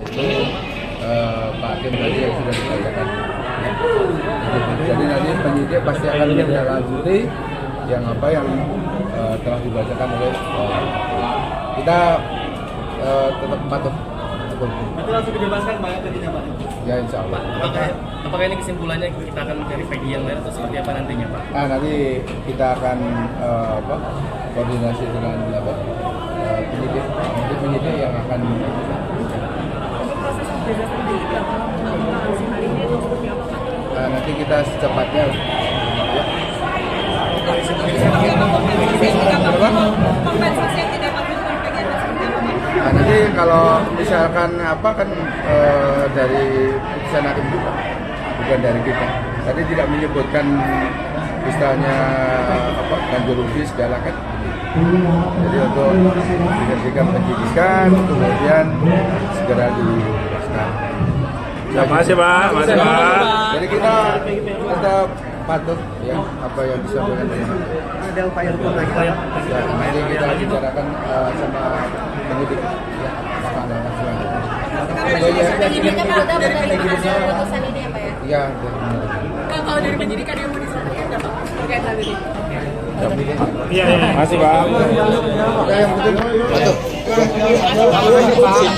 Pak Hakim tadi yang sudah disampaikan. Jadi nanti penyidik pasti akan menindaklanjuti yang telah dibacakan oleh kita tetap patuh. Itu langsung dibebaskan Pak tadinya Pak? Ya insya Allah. Apakah ini kesimpulannya kita akan mencari PG yang lain atau seperti apa nantinya Pak? Nah nanti kita akan koordinasi dengan penyidik yang akan proses nanti kita secepatnya nanti kalau misalkan dari putusan hakim juga bukan dari kita tadi tidak menyebutkan misalnya ganjurubi segala kan. Jadi untuk dikerjakan penyidikan kemudian segera dilepaskan. Terima kasih Pak. Jadi kita patut ya apa yang bisa berlaku. Ada upaya hukum lagi. Nanti kita bicarakan sama penyidik. Penyidiknya Pak ada menerima hasil putusan ini ya Pak ya? Iya. Kalau dari penyidikan yang mau disampaikan ada Pak terkait hal ini? Iya. Masih Pak. Yang betul.